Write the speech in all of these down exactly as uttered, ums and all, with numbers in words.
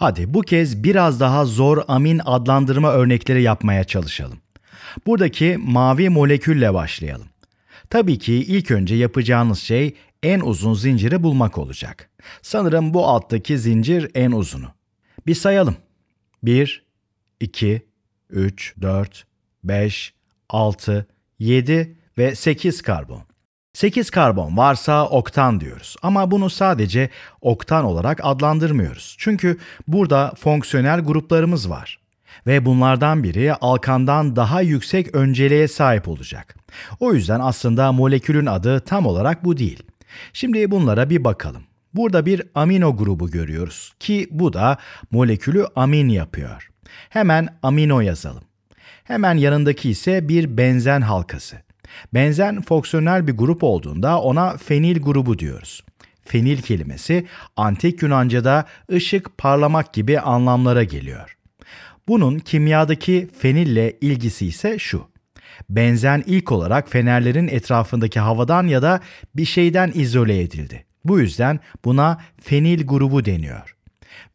Hadi bu kez biraz daha zor amin adlandırma örnekleri yapmaya çalışalım. Buradaki mavi molekülle başlayalım. Tabii ki ilk önce yapacağınız şey en uzun zinciri bulmak olacak. Sanırım bu alttaki zincir en uzunu. Bir sayalım. bir, iki, üç, dört, beş, altı, yedi ve sekiz karbon. sekiz karbon varsa oktan diyoruz ama bunu sadece oktan olarak adlandırmıyoruz. Çünkü burada fonksiyonel gruplarımız var ve bunlardan biri alkandan daha yüksek önceliğe sahip olacak. O yüzden aslında molekülün adı tam olarak bu değil. Şimdi bunlara bir bakalım. Burada bir amino grubu görüyoruz ki bu da molekülü amin yapıyor. Hemen amino yazalım. Hemen yanındaki ise bir benzen halkası. Benzen fonksiyonel bir grup olduğunda ona fenil grubu diyoruz. Fenil kelimesi antik Yunanca'da ışık parlamak gibi anlamlara geliyor. Bunun kimyadaki fenille ilgisi ise şu. Benzen ilk olarak fenerlerin etrafındaki havadan ya da bir şeyden izole edildi. Bu yüzden buna fenil grubu deniyor.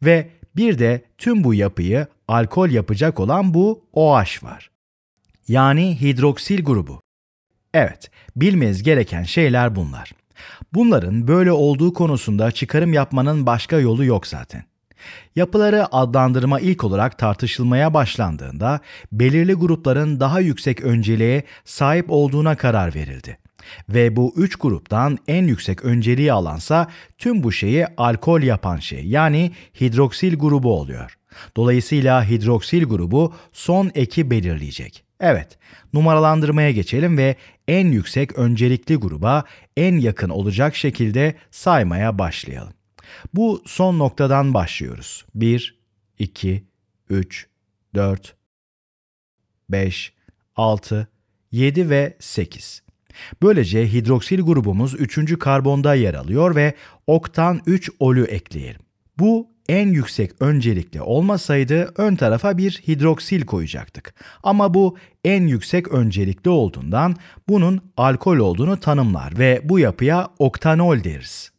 Ve bir de tüm bu yapıyı alkol yapacak olan bu O H var. Yani hidroksil grubu. Evet, bilmeniz gereken şeyler bunlar. Bunların böyle olduğu konusunda çıkarım yapmanın başka yolu yok zaten. Yapıları adlandırma ilk olarak tartışılmaya başlandığında belirli grupların daha yüksek önceliğe sahip olduğuna karar verildi. Ve bu üç gruptan en yüksek önceliği alansa tüm bu şeyi alkol yapan şey yani hidroksil grubu oluyor. Dolayısıyla hidroksil grubu son eki belirleyecek. Evet, numaralandırmaya geçelim ve en yüksek öncelikli gruba en yakın olacak şekilde saymaya başlayalım. Bu son noktadan başlıyoruz. bir, iki, üç, dört, beş, altı, yedi ve sekiz. Böylece hidroksil grubumuz üçüncü karbonda yer alıyor ve oktan üç olü ekleyelim. Bu en yüksek öncelikli olmasaydı ön tarafa bir hidroksil koyacaktık. Ama bu en yüksek öncelikli olduğundan bunun alkol olduğunu tanımlar ve bu yapıya oktanol deriz.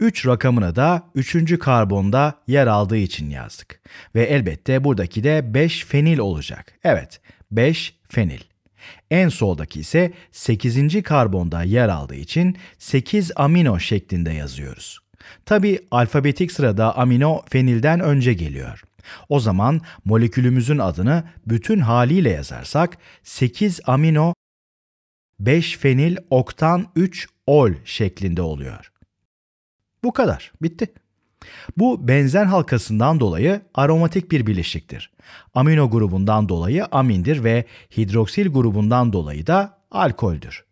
üç rakamını da üçüncü karbonda yer aldığı için yazdık. Ve elbette buradaki de beş fenil olacak. Evet, beş fenil. En soldaki ise sekizinci karbonda yer aldığı için sekiz amino şeklinde yazıyoruz. Tabi alfabetik sırada amino fenilden önce geliyor. O zaman molekülümüzün adını bütün haliyle yazarsak sekiz amino beş fenil oktan üç ol şeklinde oluyor. Bu kadar. Bitti. Bu benzen halkasından dolayı aromatik bir bileşiktir. Amino grubundan dolayı amindir ve hidroksil grubundan dolayı da alkoldür.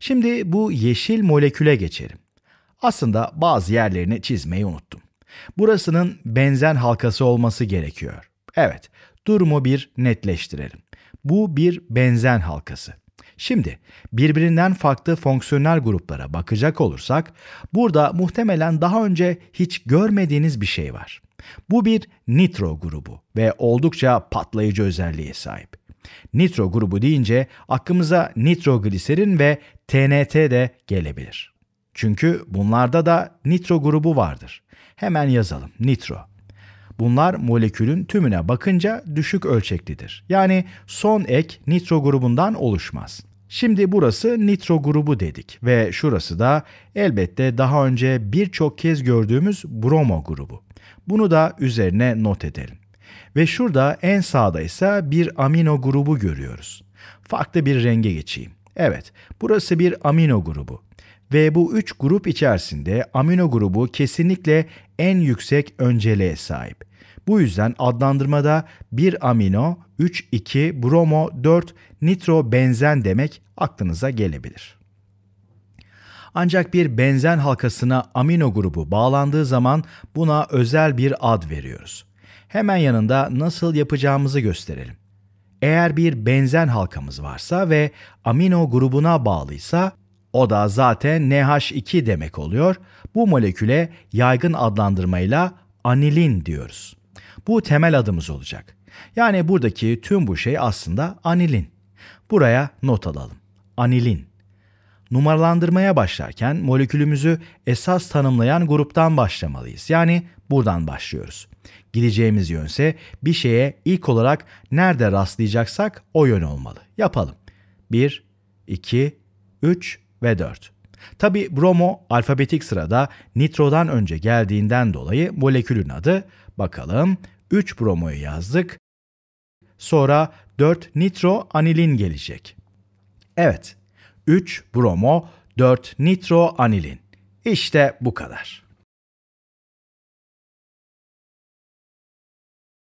Şimdi bu yeşil moleküle geçelim. Aslında bazı yerlerini çizmeyi unuttum. Burasının benzen halkası olması gerekiyor. Evet, durumu bir netleştirelim. Bu bir benzen halkası. Şimdi birbirinden farklı fonksiyonel gruplara bakacak olursak burada muhtemelen daha önce hiç görmediğiniz bir şey var. Bu bir nitro grubu ve oldukça patlayıcı özelliğe sahip. Nitro grubu deyince aklımıza nitrogliserin ve T N T de gelebilir. Çünkü bunlarda da nitro grubu vardır. Hemen yazalım nitro. Bunlar molekülün tümüne bakınca düşük ölçeklidir. Yani son ek nitro grubundan oluşmaz. Şimdi burası nitro grubu dedik ve şurası da elbette daha önce birçok kez gördüğümüz bromo grubu. Bunu da üzerine not edelim. Ve şurada en sağda ise bir amino grubu görüyoruz. Farklı bir renge geçeyim. Evet, burası bir amino grubu. Ve bu üç grup içerisinde amino grubu kesinlikle en yüksek önceliğe sahip. Bu yüzden adlandırmada bir amino, üç, iki, bromo, dört, nitro benzen demek aklınıza gelebilir. Ancak bir benzen halkasına amino grubu bağlandığı zaman buna özel bir ad veriyoruz. Hemen yanında nasıl yapacağımızı gösterelim. Eğer bir benzen halkamız varsa ve amino grubuna bağlıysa, o da zaten N H iki demek oluyor. Bu moleküle yaygın adlandırmayla anilin diyoruz. Bu temel adımız olacak. Yani buradaki tüm bu şey aslında anilin. Buraya not alalım. Anilin. numaralandırmaya başlarken molekülümüzü esas tanımlayan gruptan başlamalıyız. Yani buradan başlıyoruz. Gideceğimiz yönse bir şeye ilk olarak nerede rastlayacaksak o yön olmalı. Yapalım. bir, iki, üç ve dört. Tabi bromo alfabetik sırada nitrodan önce geldiğinden dolayı molekülün adı. Bakalım, üç bromoyu yazdık. Sonra dört nitro anilin gelecek. Evet, üç bromo, dört nitro anilin. İşte bu kadar.